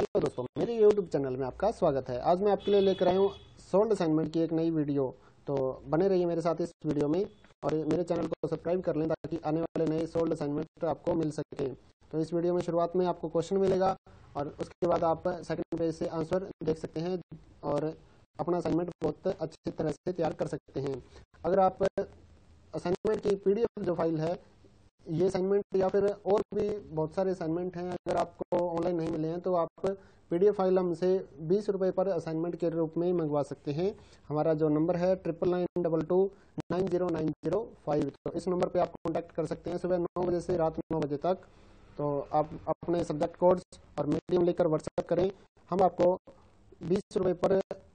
Hello दोस्तों, मेरे YouTube channel में आपका स्वागत है। आज मैं आपके लिए लेकर आया हूँ सोल्ड असाइनमेंट की एक नई वीडियो। तो बने रहिए मेरे साथ इस वीडियो में और मेरे चैनल को सब्सक्राइब कर लें ताकि आने वाले नए सोल्ड असाइनमेंट आपको मिल सके। तो इस वीडियो में शुरुआत में आपको क्वेश्चन मिलेगा और उसके बाद आप सेकेंड पेज से आंसर देख सकते हैं और अपना असाइनमेंट बहुत अच्छी तरह से तैयार कर सकते हैं। अगर आप असाइनमेंट की PDF जो फाइल है, ये असाइनमेंट या फिर और भी बहुत सारे असाइनमेंट हैं, अगर आपको ऑनलाइन नहीं मिले हैं तो आप PDF फाइल हमसे 20 रुपये पर असाइनमेंट के रूप में मंगवा सकते हैं। हमारा जो नंबर है 9992290905, तो इस नंबर पे आप कॉन्टैक्ट कर सकते हैं सुबह 9 बजे से रात 9 बजे तक। तो आप अपने सब्जेक्ट कोड्स और मीडियम लेकर व्हाट्सएप करें, हम आपको 20 रुपये पर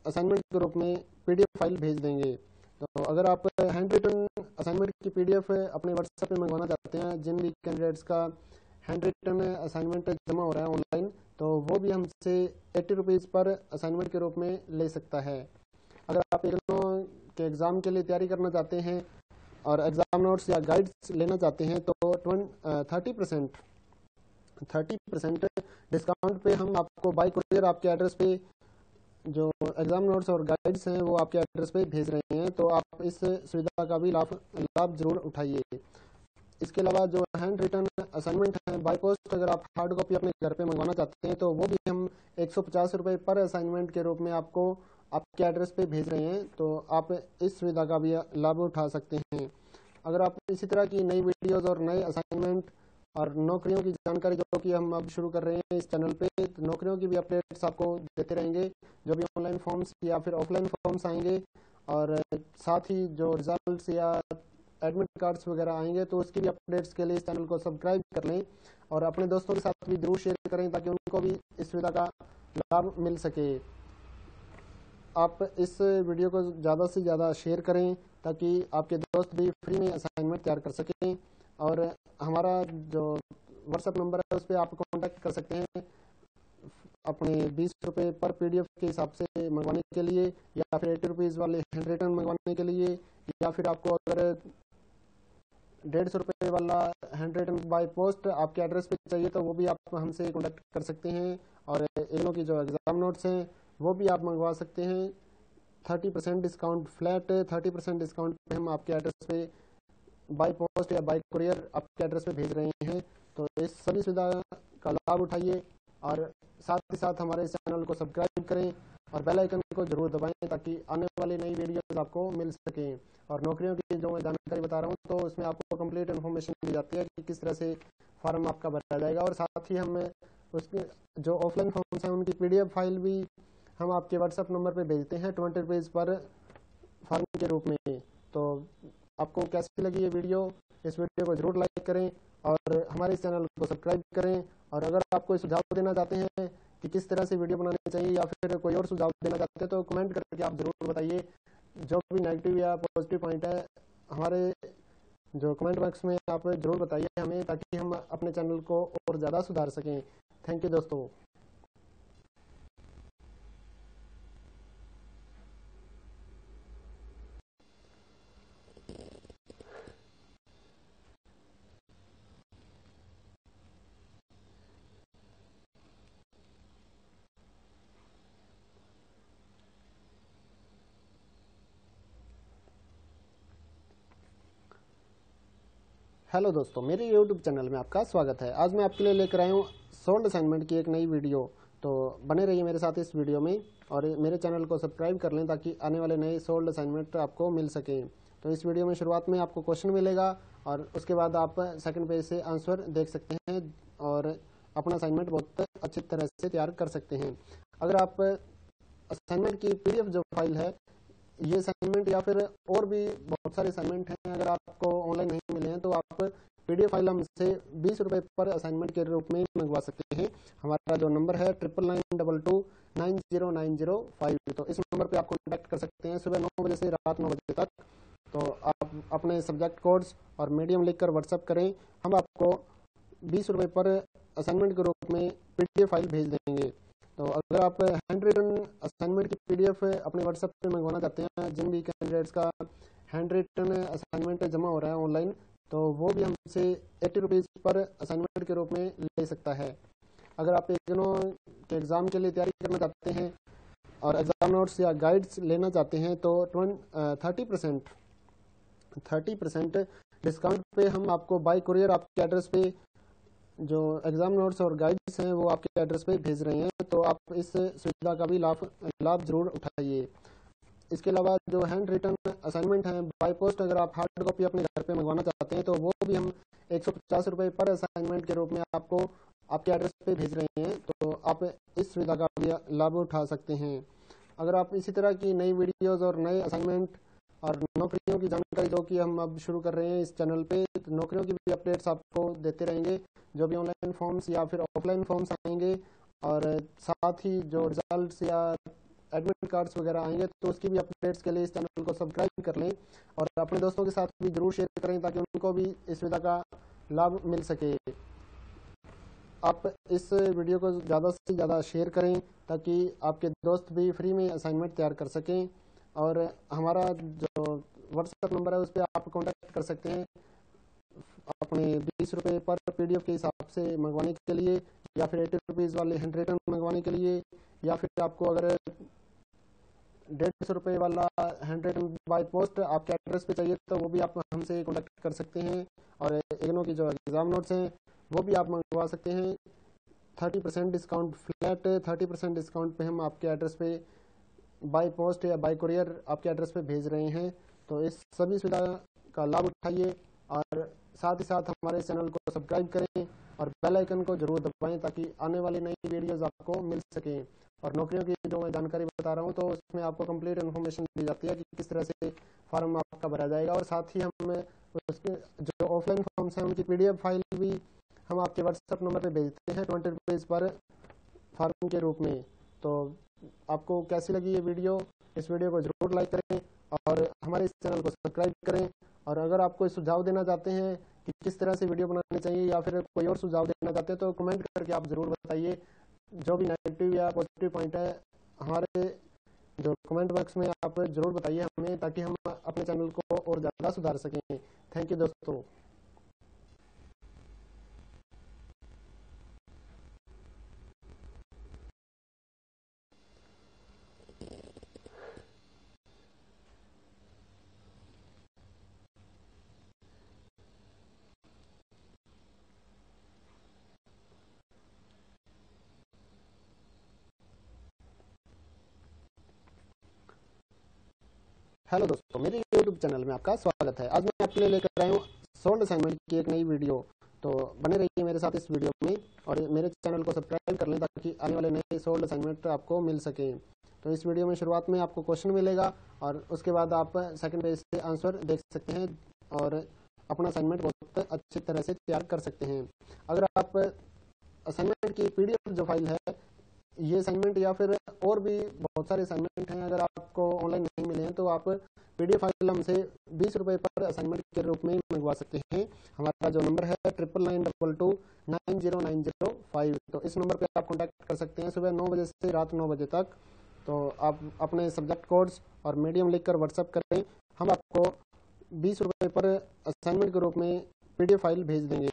असाइनमेंट के रूप में PDF फाइल भेज देंगे। तो अगर आप हैंड रिटन असाइनमेंट की PDF अपने व्हाट्सएप पे मंगवाना चाहते हैं, जिन भी कैंडिडेट्स का हैंड रिटन असाइनमेंट जमा हो रहा है ऑनलाइन, तो वो भी हमसे 80 रुपीज़ पर असाइनमेंट के रूप में ले सकता है। अगर आप IGNOU के एग्ज़ाम के लिए तैयारी करना चाहते हैं और एग्ज़ाम नोट्स या गाइड्स लेना चाहते हैं तो 30% डिस्काउंट पे हम आपको बाई कुरियर आपके एड्रेस पे जो एग्ज़ाम नोट्स और गाइड्स हैं वो आपके एड्रेस पे भेज रहे हैं। तो आप इस सुविधा का भी लाभ जरूर उठाइए। इसके अलावा जो हैंड रिटन असाइनमेंट है बाई पोस्ट, अगर आप हार्ड कॉपी अपने घर पे मंगवाना चाहते हैं तो वो भी हम 150 रुपये पर असाइनमेंट के रूप में आपको आपके एड्रेस पे भेज रहे हैं। तो आप इस सुविधा का भी लाभ उठा सकते हैं। अगर आप इसी तरह की नई वीडियोज़ और नए असाइनमेंट और नौकरियों की जानकारी जो कि हम अब शुरू कर रहे हैं इस चैनल पे, तो नौकरियों की भी अपडेट्स आपको देते रहेंगे, जो भी ऑनलाइन फॉर्म्स या फिर ऑफलाइन फॉर्म्स आएंगे और साथ ही जो रिजल्ट्स या एडमिट कार्ड्स वगैरह आएंगे तो उसकी भी अपडेट्स के लिए इस चैनल को सब्सक्राइब कर लें और अपने दोस्तों के साथ भी जरूर शेयर करें ताकि उनको भी इस सुविधा का लाभ मिल सके। आप इस वीडियो को ज़्यादा से ज़्यादा शेयर करें ताकि आपके दोस्त भी फ्री में असाइनमेंट तैयार कर सकें। और हमारा जो व्हाट्सएप नंबर है उस पर आप कॉन्टैक्ट कर सकते हैं अपने 20 रुपये पर PDF के हिसाब से मंगवाने के लिए, या फिर 80 रुपीज़ वाले हैंड रिटन मंगवाने के लिए, या फिर आपको अगर 150 रुपये वाला हैंड रिटन बाई पोस्ट आपके एड्रेस पे चाहिए तो वो भी आप हमसे कॉन्टैक्ट कर सकते हैं। और IGNOU की जो एग्ज़ाम नोट्स हैं वो भी आप मंगवा सकते हैं। 30% डिस्काउंट, फ्लैट 30% डिस्काउंट पर हम आपके एड्रेस पे बाई पोस्ट या बाई कुरियर आपके एड्रेस पे भेज रहे हैं। तो इस सभी सुविधा का लाभ उठाइए और साथ ही साथ हमारे चैनल को सब्सक्राइब करें और बेल आइकन को जरूर दबाएं ताकि आने वाली नई वीडियोस आपको मिल सकें। और नौकरियों की जो मैं जानकारी बता रहा हूँ तो उसमें आपको कंप्लीट इन्फॉर्मेशन दी जाती है कि किस तरह से फॉर्म आपका भरा जाएगा। और साथ ही हमें उसके जो ऑफलाइन फॉर्म्स हैं उनकी PDF फाइल भी हम आपके व्हाट्सएप नंबर पर भेजते हैं 20 रुपीज़ पर फॉर्म के रूप में। तो आपको कैसी लगी ये वीडियो? इस वीडियो को जरूर लाइक करें और हमारे इस चैनल को सब्सक्राइब करें। और अगर आप कोई सुझाव देना चाहते हैं कि किस तरह से वीडियो बनानी चाहिए या फिर कोई और सुझाव देना चाहते हैं तो कमेंट करके आप ज़रूर बताइए। जो भी नेगेटिव या पॉजिटिव पॉइंट है हमारे जो कमेंट बॉक्स में आप ज़रूर बताइए हमें, ताकि हम अपने चैनल को और ज़्यादा सुधार सकें। थैंक यू दोस्तों। हेलो दोस्तों, मेरे YouTube चैनल में आपका स्वागत है। आज मैं आपके लिए लेकर आया हूँ सोल्ड असाइनमेंट की एक नई वीडियो। तो बने रहिए मेरे साथ इस वीडियो में और मेरे चैनल को सब्सक्राइब कर लें ताकि आने वाले नए सोल्ड असाइनमेंट आपको मिल सकें। तो इस वीडियो में शुरुआत में आपको क्वेश्चन मिलेगा और उसके बाद आप सेकेंड पेज से आंसर देख सकते हैं और अपना असाइनमेंट बहुत अच्छी तरह से तैयार कर सकते हैं। अगर आप असाइनमेंट की PDF जो फाइल है, ये असाइनमेंट या फिर और भी बहुत सारे असाइनमेंट हैं, अगर आपको ऑनलाइन नहीं मिले हैं तो आप PDF फाइल हमसे 20 रुपये पर असाइनमेंट के रूप में मंगवा सकते हैं। हमारा जो नंबर है 9992290905, तो इस नंबर पे आप कॉन्टैक्ट कर सकते हैं सुबह 9 बजे से रात 9 बजे तक। तो आप अपने सब्जेक्ट कोड्स और मीडियम लिखकर व्हाट्सएप करें, हम आपको 20 रुपये पर असाइनमेंट के रूप में PDF फाइल भेज देंगे। तो अगर आप हैंड रिटन असाइनमेंट की PDF अपने व्हाट्सएप पे मंगवाना चाहते हैं, जिन भी कैंडिडेट्स का हैंड रिटन असाइनमेंट जमा हो रहा है ऑनलाइन, तो वो भी हमसे 80 रुपीज़ पर असाइनमेंट के रूप में ले सकता है। अगर आप IGNOU के एग्ज़ाम के लिए तैयारी करना चाहते हैं और एग्ज़ाम नोट्स या गाइड्स लेना चाहते हैं तो 30% डिस्काउंट पे हम आपको बाय कुरियर आपके एड्रेस पे जो एग्ज़ाम नोट्स और गाइड्स हैं वो आपके एड्रेस पे भेज रहे हैं, तो आप इस सुविधा का भी लाभ ज़रूर उठाइए। इसके अलावा जो हैंड रिटन असाइनमेंट हैं बाय पोस्ट, अगर आप हार्ड कॉपी अपने घर पे मंगवाना चाहते हैं तो वो भी हम 150 रुपये पर असाइनमेंट के रूप में आपको आपके एड्रेस पे भेज रहे हैं, तो आप इस सुविधा का भी लाभ उठा सकते हैं। अगर आप इसी तरह की नई वीडियोस और नए असाइनमेंट और नौकरियों की जानकारी जो कि हम अब शुरू कर रहे हैं इस चैनल पे, तो नौकरियों की भी अपडेट्स आपको देते रहेंगे, जो भी ऑनलाइन फॉर्म्स या फिर ऑफलाइन फॉर्म्स आएंगे और साथ ही जो रिजल्ट या एडमिट कार्ड्स वगैरह आएंगे तो उसकी भी अपडेट्स के लिए इस चैनल को सब्सक्राइब कर लें और अपने दोस्तों के साथ भी जरूर शेयर करें ताकि उनको भी इस सुविधा का लाभ मिल सके। आप इस वीडियो को ज़्यादा से ज़्यादा शेयर करें ताकि आपके दोस्त भी फ्री में असाइनमेंट तैयार कर सकें, और हमारा जो व्हाट्सएप नंबर है उस पर आप कॉन्टैक्ट कर सकते हैं अपने 20 रुपये पर PDF के हिसाब से मंगवाने के लिए, या फिर 80 रुपीज़ वाले हैंड रिटन मंगवाने के लिए, या फिर आपको अगर 150 रुपये वाला हैंड रिटन बाय पोस्ट आपके एड्रेस पे चाहिए तो वो भी आप हमसे कॉन्टैक्ट कर सकते हैं। और IGNOU की जो एग्ज़ाम नोट्स हैं वो भी आप मंगवा सकते हैं 30% डिस्काउंट, फ्लैट 30% डिस्काउंट पे हम आपके एड्रेस पे बाय पोस्ट या बाय कुरियर आपके एड्रेस पे भेज रहे हैं, तो इस सभी सुविधा का लाभ उठाइए और साथ ही साथ हमारे चैनल को सब्सक्राइब करें और बेल आइकन को जरूर दबाएं ताकि आने वाली नई वीडियोस आपको मिल सकें। और नौकरियों की जो मैं जानकारी बता रहा हूँ तो उसमें आपको कंप्लीट इन्फॉर्मेशन दी जाती है कि किस तरह से फॉर्म आपका भरा जाएगा, और साथ ही हम उसके जो ऑफलाइन फॉर्म्स हैं उनकी PDF फाइल भी हम आपके व्हाट्सएप नंबर पे भेजते हैं 20 रुपीज़ पर फॉर्म के रूप में। तो आपको कैसी लगी ये वीडियो, इस वीडियो को जरूर लाइक करें और हमारे इस चैनल को सब्सक्राइब करें, और अगर आप कोई सुझाव देना चाहते हैं कि किस तरह से वीडियो बनानी चाहिए या फिर कोई और सुझाव देना चाहते हैं तो कमेंट करके आप ज़रूर बताइए। जो भी नेगेटिव या पॉजिटिव पॉइंट है हमारे जो कमेंट बॉक्स में आप ज़रूर बताइए हमें, ताकि हम अपने चैनल को और ज़्यादा सुधार सकें। थैंक यू दोस्तों। हेलो दोस्तों, मेरे YouTube चैनल में आपका स्वागत है। आज मैं अपने लेकर आया हूँ सोल्ड असाइनमेंट की एक नई वीडियो, तो बने रहिए मेरे साथ इस वीडियो में और मेरे चैनल को सब्सक्राइब कर लें ताकि आने वाले नए सोल्ड असाइनमेंट आपको मिल सके। तो इस वीडियो में शुरुआत में आपको क्वेश्चन मिलेगा और उसके बाद आप सेकंड पेज से आंसर देख सकते हैं और अपना असाइनमेंट बहुत अच्छी तरह से तैयार कर सकते हैं। अगर आप असाइनमेंट की PDF जो फाइल है, ये असाइनमेंट या फिर और भी बहुत सारे असाइनमेंट हैं, अगर आपको ऑनलाइन नहीं मिले हैं तो आप PDF फाइल हमसे 20 रुपये पर असाइनमेंट के रूप में मंगवा सकते हैं। हमारा जो नंबर है 9992290905, तो इस नंबर पे आप कॉन्टैक्ट कर सकते हैं सुबह 9 बजे से रात 9 बजे तक। तो आप अपने सब्जेक्ट कोड्स और मीडियम लिखकर व्हाट्सअप करें, हम आपको 20 रुपये पर असाइनमेंट के रूप में PDF फाइल भेज देंगे।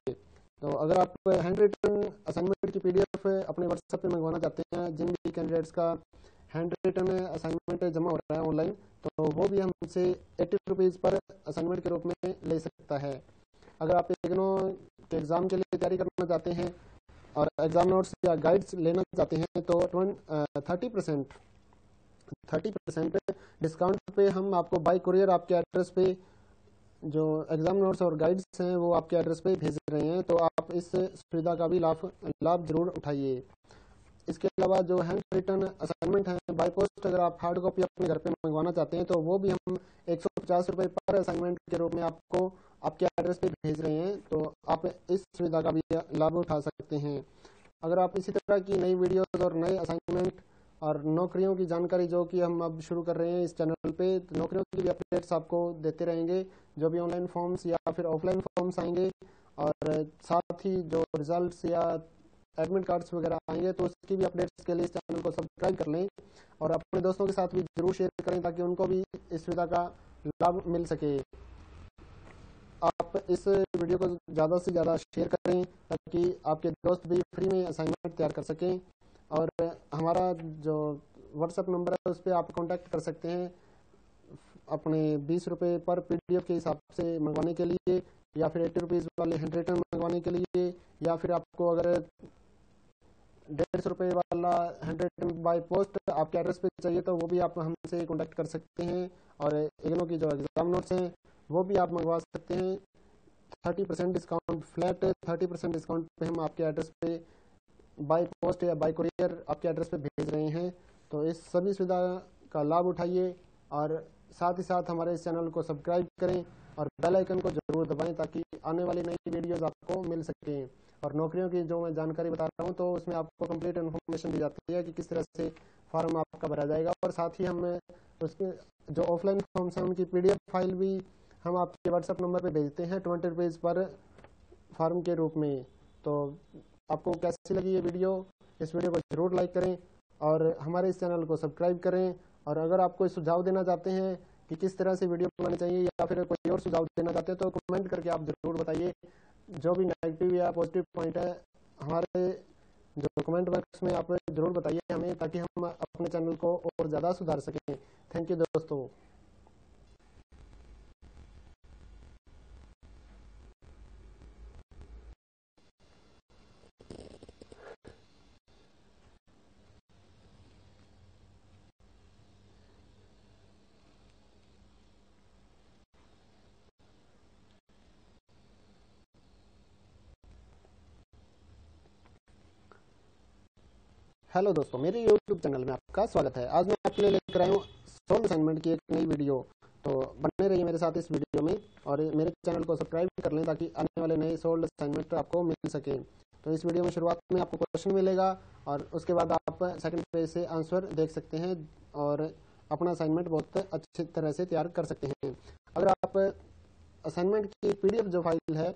तो अगर आप हैंड रिटन असाइनमेंट की PDF अपने व्हाट्सएप पे मंगवाना चाहते हैं, जिन भी कैंडिडेट्स का हैंड रिटन असाइनमेंट जमा हो रहा है ऑनलाइन, तो वो भी हमसे 80 रुपीज़ पर असाइनमेंट के रूप में ले सकता है। अगर आप IGNOU के एग्ज़ाम के लिए तैयारी करना चाहते हैं और एग्ज़ाम नोट्स या गाइड्स लेना चाहते हैं तो 30% डिस्काउंट पे हम आपको बाय कुरियर आपके एड्रेस पे जो एग्ज़ाम नोट्स और गाइड्स हैं वो आपके एड्रेस पे भेज रहे हैं, तो आप इस सुविधा का भी लाभ ज़रूर उठाइए। इसके अलावा जो हैंड रिटन असाइनमेंट हैं बाय पोस्ट, अगर आप हार्ड कॉपी अपने घर पे मंगवाना चाहते हैं तो वो भी हम 150 रुपये पर असाइनमेंट के रूप में आपको आपके एड्रेस पे भेज रहे हैं, तो आप इस सुविधा का भी लाभ उठा सकते हैं। अगर आप इसी तरह की नई वीडियोज़ और नए असाइनमेंट और नौकरियों की जानकारी जो कि हम अब शुरू कर रहे हैं इस चैनल पे, तो नौकरियों की भी अपडेट्स आपको देते रहेंगे, जो भी ऑनलाइन फॉर्म्स या फिर ऑफलाइन फॉर्म्स आएंगे और साथ ही जो रिजल्ट्स या एडमिट कार्ड्स वगैरह आएंगे तो उसकी भी अपडेट्स के लिए इस चैनल को सब्सक्राइब कर लें और अपने दोस्तों के साथ भी जरूर शेयर करें ताकि उनको भी इस सुविधा का लाभ मिल सके। आप इस वीडियो को ज़्यादा से ज़्यादा शेयर करें ताकि आपके दोस्त भी फ्री में असाइनमेंट तैयार कर सकें। और हमारा जो व्हाट्सएप नंबर है उस पर आप कांटेक्ट कर सकते हैं अपने 20 रुपये पर पीडीएफ के हिसाब से मंगवाने के लिए, या फिर 80 रुपीज़ वाले हैंडरिटन मंगवाने के लिए, या फिर आपको अगर 150 रुपये वाला हैंडरिटन बाय पोस्ट आपके एड्रेस पे चाहिए तो वो भी आप हमसे कांटेक्ट कर सकते हैं। और इग्नो की जो एग्ज़ाम नोट्स हैं वो भी आप मंगवा सकते हैं। 30% डिस्काउंट, फ्लैट 30% डिस्काउंट पे हम आपके एड्रेस पे बाय पोस्ट या बाय कुरियर आपके एड्रेस पे भेज रहे हैं। तो इस सभी सुविधा का लाभ उठाइए और साथ ही साथ हमारे इस चैनल को सब्सक्राइब करें और बेल आइकन को जरूर दबाएं ताकि आने वाली नई वीडियोस आपको मिल सकें। और नौकरियों की जो मैं जानकारी बता रहा हूं तो उसमें आपको कंप्लीट इन्फॉर्मेशन दी जाती है कि किस तरह से फॉर्म आपका भरा जाएगा। और साथ ही हम उसके जो ऑफलाइन फॉर्म्स हैं उनकी PDF फाइल भी हम आपके व्हाट्सएप नंबर पर भेजते हैं 20 रुपीज़ पर फॉर्म के रूप में। तो आपको कैसी लगी ये वीडियो? इस वीडियो को जरूर लाइक करें और हमारे इस चैनल को सब्सक्राइब करें। और अगर आप कोई सुझाव देना चाहते हैं कि किस तरह से वीडियो बनानी चाहिए या फिर कोई और सुझाव देना चाहते हैं तो कमेंट करके आप ज़रूर बताइए। जो भी नेगेटिव या पॉजिटिव पॉइंट है हमारे जो कमेंट बॉक्स में आप ज़रूर बताइए हमें, ताकि हम अपने चैनल को और ज़्यादा सुधार सकें। थैंक यू दोस्तों। हेलो दोस्तों, मेरे YouTube चैनल में आपका स्वागत है। आज मैं आपके लिए लेकर आया हूँ सोल्व असाइनमेंट की एक नई वीडियो। तो बने रहिए मेरे साथ इस वीडियो में और मेरे चैनल को सब्सक्राइब कर लें ताकि आने वाले नए सोल्व असाइनमेंट आपको मिल सके। तो इस वीडियो में शुरुआत में आपको क्वेश्चन मिलेगा और उसके बाद आप सेकंड पेज से आंसर देख सकते हैं और अपना असाइनमेंट बहुत अच्छी तरह से तैयार कर सकते हैं। अगर आप असाइनमेंट की PDF जो फाइल है,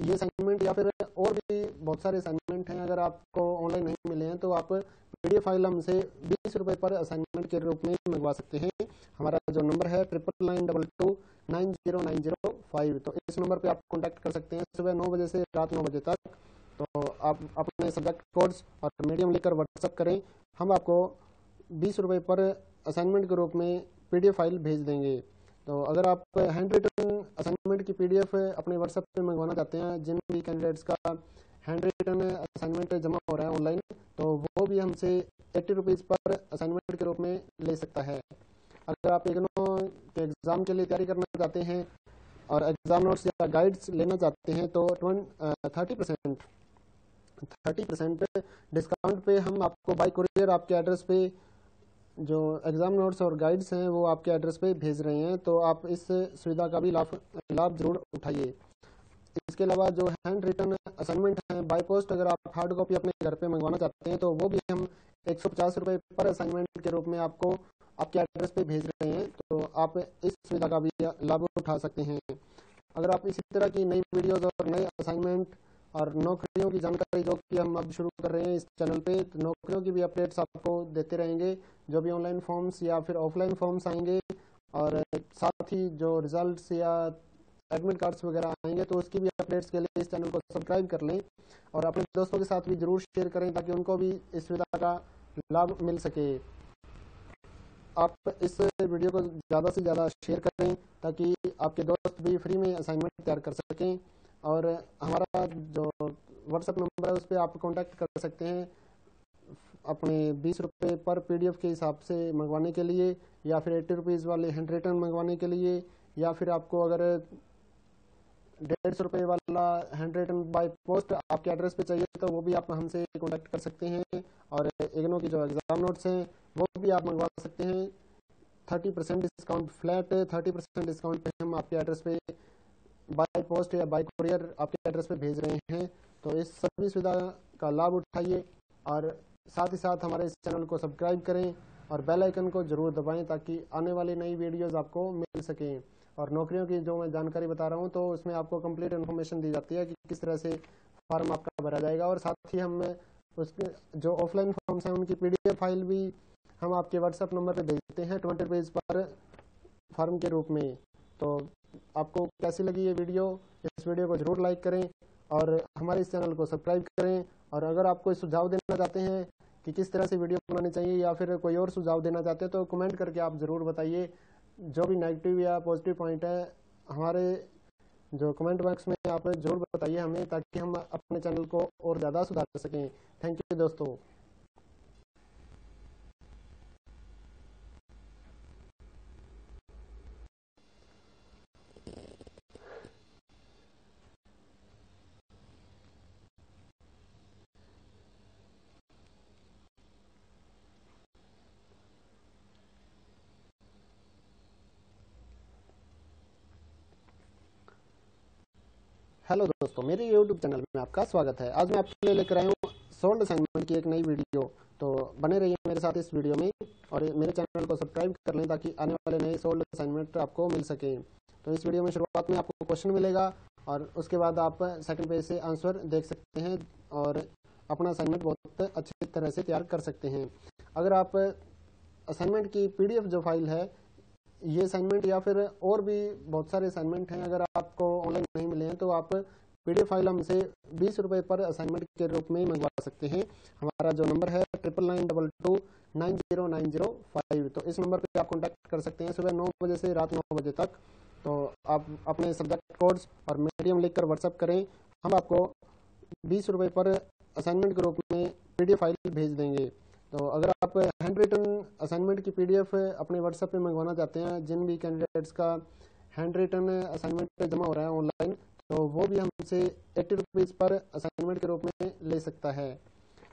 ये असाइनमेंट या फिर और भी बहुत सारे असाइनमेंट हैं, अगर आपको ऑनलाइन नहीं मिले हैं तो आप PDF फाइल हमसे 20 रुपये पर असाइनमेंट के रूप में मंगवा सकते हैं। हमारा जो नंबर है 9992290905। तो इस नंबर पे आप कांटेक्ट कर सकते हैं सुबह 9 बजे से रात 9 बजे तक। तो आप अपने सब्जेक्ट कोड्स और मीडियम लेकर व्हाट्सअप करें, हम आपको 20 रुपये पर असाइनमेंट के रूप में PDF फाइल भेज देंगे। तो अगर आप हैंड रिटन असाइनमेंट की PDF अपने व्हाट्सएप पे मंगवाना चाहते हैं, जिन भी कैंडिडेट्स का हैंड रिटन असाइनमेंट जमा हो रहा है ऑनलाइन, तो वो भी हमसे 80 रुपीज़ पर असाइनमेंट के रूप में ले सकता है। अगर आप IGNOU के एग्ज़ाम के लिए तैयारी करना चाहते हैं और एग्ज़ाम नोट्स या गाइड्स लेना चाहते हैं तो 30% डिस्काउंट पे हम आपको बाय कुरियर आपके एड्रेस पे जो एग्ज़ाम नोट्स और गाइड्स हैं वो आपके एड्रेस पे भेज रहे हैं। तो आप इस सुविधा का भी लाभ जरूर उठाइए। इसके अलावा जो हैंड रिटन असाइनमेंट हैं बाय पोस्ट, अगर आप हार्ड कॉपी अपने घर पे मंगवाना चाहते हैं तो वो भी हम 150 रुपये पर असाइनमेंट के रूप में आपको आपके एड्रेस पे भेज रहे हैं। तो आप इस सुविधा का भी लाभ उठा सकते हैं। अगर आप इसी तरह की नई वीडियोज़ और नए असाइनमेंट और नौकरियों की जानकारी जो कि हम अब शुरू कर रहे हैं इस चैनल पे, तो नौकरियों की भी अपडेट्स आपको देते रहेंगे, जो भी ऑनलाइन फॉर्म्स या फिर ऑफलाइन फॉर्म्स आएंगे। और साथ ही जो रिजल्ट्स या एडमिट कार्ड्स वगैरह आएंगे तो उसकी भी अपडेट्स के लिए इस चैनल को सब्सक्राइब कर लें और अपने दोस्तों के साथ भी जरूर शेयर करें ताकि उनको भी इस सुविधा का लाभ मिल सके। आप इस वीडियो को ज़्यादा से ज़्यादा शेयर करें ताकि आपके दोस्त भी फ्री में असाइनमेंट तैयार कर सकें। और हमारा जो व्हाट्सएप नंबर है उस पर आप कांटेक्ट कर सकते हैं अपने 20 रुपये पर PDF के हिसाब से मंगवाने के लिए, या फिर 80 रुपीज़ वाले हैंड रिटन मंगवाने के लिए, या फिर आपको अगर 150 रुपये वाला हैंड रिटन बाय पोस्ट आपके एड्रेस पे चाहिए तो वो भी आप हमसे कांटेक्ट कर सकते हैं। और IGNOU की जो एग्ज़ाम नोट्स हैं वो भी आप मंगवा सकते हैं। 30% डिस्काउंट, फ्लैट 30% डिस्काउंट पे हम आपके एड्रेस पे बाय पोस्ट या बाय कुरियर आपके एड्रेस पे भेज रहे हैं। तो इस सभी सुविधा का लाभ उठाइए और साथ ही साथ हमारे इस चैनल को सब्सक्राइब करें और बेल आइकन को जरूर दबाएं ताकि आने वाली नई वीडियोस आपको मिल सकें। और नौकरियों की जो मैं जानकारी बता रहा हूं तो उसमें आपको कंप्लीट इन्फॉर्मेशन दी जाती है कि किस तरह से फॉर्म आपका भरा जाएगा। और साथ ही हम उसके जो ऑफलाइन फॉर्म्स हैं उनकी PDF फाइल भी हम आपके व्हाट्सएप नंबर पर भेजते हैं 20 रुपीज़ पर फॉर्म के रूप में। तो आपको कैसी लगी ये वीडियो, इस वीडियो को जरूर लाइक करें और हमारे इस चैनल को सब्सक्राइब करें। और अगर आप कोई सुझाव देना चाहते हैं कि किस तरह से वीडियो बनानी चाहिए या फिर कोई और सुझाव देना चाहते हैं तो कमेंट करके आप ज़रूर बताइए। जो भी नेगेटिव या पॉजिटिव पॉइंट है हमारे जो कमेंट बॉक्स में आप जरूर बताइए हमें, ताकि हम अपने चैनल को और ज़्यादा सुधार सकें। थैंक यू दोस्तों। हेलो दोस्तों, मेरे YouTube चैनल में आपका स्वागत है। आज मैं आपके लिए लेकर आया हूँ सोल्ड असाइनमेंट की एक नई वीडियो, तो बने रहिए मेरे साथ इस वीडियो में और मेरे चैनल को सब्सक्राइब कर लें ताकि आने वाले नए सोल्ड असाइनमेंट आपको मिल सके। तो इस वीडियो में शुरुआत में आपको क्वेश्चन मिलेगा और उसके बाद आप सेकंड पेज से आंसर देख सकते हैं और अपना असाइनमेंट बहुत अच्छी तरह से तैयार कर सकते हैं। अगर आप असाइनमेंट की PDF जो फाइल है, ये असाइनमेंट या फिर और भी बहुत सारे असाइनमेंट हैं, अगर आपको ऑनलाइन नहीं मिले हैं तो आप PDF फाइल हमसे 20 रुपये पर असाइनमेंट के रूप में मंगवा सकते हैं। हमारा जो नंबर है 9992290905, तो इस नंबर पे आप कांटेक्ट कर सकते हैं सुबह 9 बजे से रात 9 बजे तक। तो आप अपने सब्जेक्ट कोड्स और मीडियम लिखकर व्हाट्सअप करें, हम आपको 20 रुपये पर असाइनमेंट के रूप में PDF फाइल भेज देंगे। तो अगर आप हैंड रिटन असाइनमेंट की PDF अपने व्हाट्सएप पे मंगवाना चाहते हैं, जिन भी कैंडिडेट्स का हैंड रिटन असाइनमेंट जमा हो रहा है ऑनलाइन, तो वो भी हमसे 80 रुपीज़ पर असाइनमेंट के रूप में ले सकता है।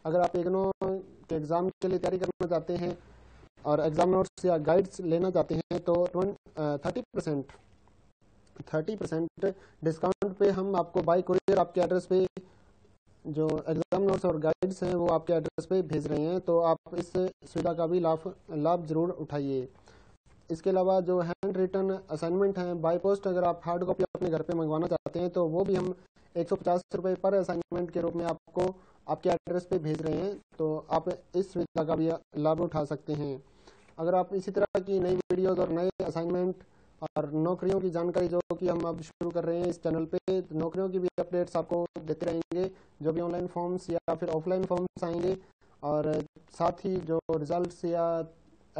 अगर आप IGNOU के एग्ज़ाम के लिए तैयारी करना चाहते हैं और एग्ज़ाम नोट्स या गाइड्स लेना चाहते हैं तो 30% डिस्काउंट पे हम आपको बाई कुरियर आपके एड्रेस पे जो एग्ज़ाम नोट्स और गाइड्स हैं वो आपके एड्रेस पे भेज रहे हैं, तो आप इस सुविधा का भी लाभ ज़रूर उठाइए। इसके अलावा जो हैंड रिटन असाइनमेंट हैं बाय पोस्ट, अगर आप हार्ड कॉपी अपने घर पे मंगवाना चाहते हैं तो वो भी हम 150 रुपये पर असाइनमेंट के रूप में आपको आपके एड्रेस पे भेज रहे हैं, तो आप इस सुविधा का भी लाभ उठा सकते हैं। अगर आप इसी तरह की नई वीडियोज़ और नए असाइनमेंट और नौकरियों की जानकारी जो कि हम अब शुरू कर रहे हैं इस चैनल पे, नौकरियों की भी अपडेट्स आपको देते रहेंगे, जो भी ऑनलाइन फॉर्म्स या फिर ऑफलाइन फॉर्म्स आएंगे और साथ ही जो रिजल्ट्स या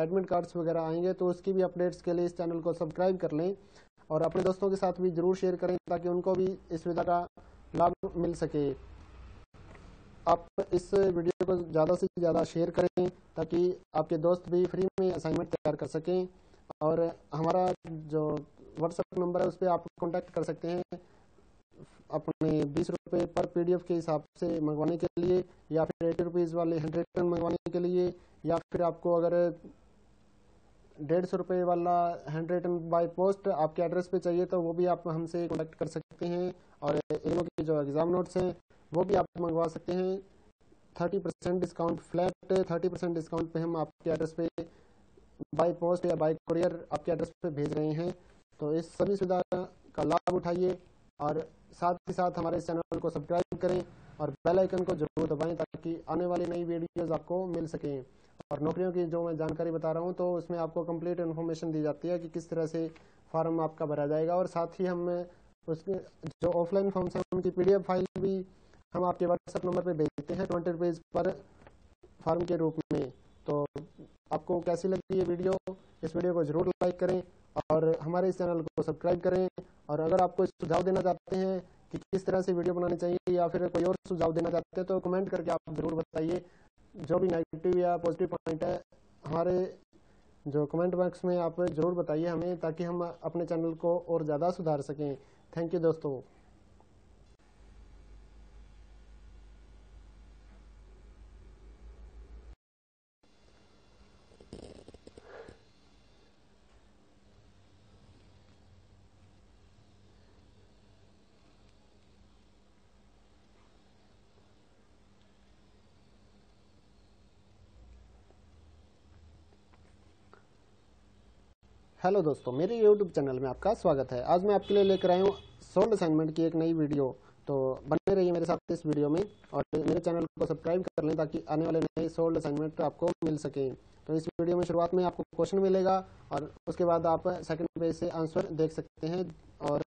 एडमिट कार्ड्स वगैरह आएंगे, तो उसकी भी अपडेट्स के लिए इस चैनल को सब्सक्राइब कर लें और अपने दोस्तों के साथ भी ज़रूर शेयर करें ताकि उनको भी इस सुविधा का लाभ मिल सके। आप इस वीडियो को ज़्यादा से ज़्यादा शेयर करें ताकि आपके दोस्त भी फ्री में असाइनमेंट तैयार कर सकें। और हमारा जो व्हाट्सएप नंबर है उस पर आप कांटेक्ट कर सकते हैं अपने 20 रुपये पर PDF के हिसाब से मंगवाने के लिए, या फिर 80 रुपीज़ वाले हैंड रिटन मंगवाने के लिए, या फिर आपको अगर 150 रुपये वाला हैंड रिटन बाय पोस्ट आपके एड्रेस पे चाहिए तो वो भी आप हमसे कांटेक्ट कर सकते हैं। और IGNOU के जो एग्ज़ाम नोट्स हैं वो भी आप मंगवा सकते हैं। 30% डिस्काउंट, फ्लैट 30% डिस्काउंट पे हम आपके एड्रेस पे बाय पोस्ट या बाय कुरियर आपके एड्रेस पे भेज रहे हैं, तो इस सभी सुविधा का लाभ उठाइए। और साथ ही साथ हमारे इस चैनल को सब्सक्राइब करें और बेल आइकन को जरूर दबाएं ताकि आने वाली नई वीडियोस आपको मिल सकें। और नौकरियों की जो मैं जानकारी बता रहा हूं तो उसमें आपको कंप्लीट इन्फॉर्मेशन दी जाती है कि किस तरह से फॉर्म आपका भरा जाएगा, और साथ ही हम उसके जो ऑफलाइन फॉर्म्स हैं उनकी PDF फाइल भी हम आपके व्हाट्सएप नंबर पर भेजते हैं 20 रुपीज़ पर फॉर्म के रूप में। तो आपको कैसी लगी ये वीडियो, इस वीडियो को जरूर लाइक करें और हमारे इस चैनल को सब्सक्राइब करें। और अगर आप कोई सुझाव देना चाहते हैं कि किस तरह से वीडियो बनानी चाहिए या फिर कोई और सुझाव देना चाहते हैं तो कमेंट करके आप ज़रूर बताइए। जो भी नेगेटिव या पॉजिटिव पॉइंट है हमारे जो कमेंट बॉक्स में आप ज़रूर बताइए हमें, ताकि हम अपने चैनल को और ज़्यादा सुधार सकें। थैंक यू दोस्तों। हेलो दोस्तों, मेरे YouTube चैनल में आपका स्वागत है। आज मैं आपके लिए लेकर आया हूँ सोल्ड असाइनमेंट की एक नई वीडियो, तो बने रहिए मेरे साथ इस वीडियो में और मेरे चैनल को सब्सक्राइब कर लें ताकि आने वाले नए सोल्ड असाइनमेंट आपको मिल सकें। तो इस वीडियो में शुरुआत में आपको क्वेश्चन मिलेगा और उसके बाद आप सेकंड पेज से आंसर देख सकते हैं और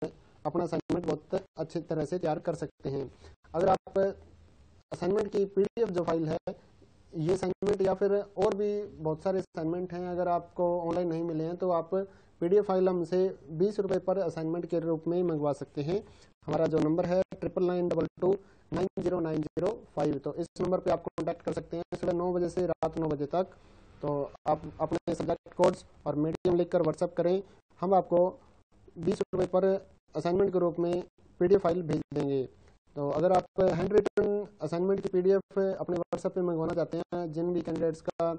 अपना असाइनमेंट बहुत अच्छे तरह से तैयार कर सकते हैं। अगर आप असाइनमेंट की पीडीएफ जो फाइल है, ये असाइनमेंट या फिर और भी बहुत सारे असाइनमेंट हैं, अगर आपको ऑनलाइन नहीं मिले हैं तो आप पीडीएफ फाइल हमसे 20 रुपये पर असाइनमेंट के रूप में मंगवा सकते हैं। हमारा जो नंबर है 9992290905, तो इस नंबर पे आप कॉन्टैक्ट कर सकते हैं सुबह 9 बजे से रात 9 बजे तक। तो आप अपने सब्जेक्ट कोड्स और मीडियम लिखकर व्हाट्सएप करें, हम आपको 20 रुपये पर असाइनमेंट के रूप में पीडीएफ फाइल भेज देंगे। तो अगर आप हैंड रिटन असाइनमेंट की पीडीएफ अपने व्हाट्सएप पे मंगवाना चाहते हैं, जिन भी कैंडिडेट्स का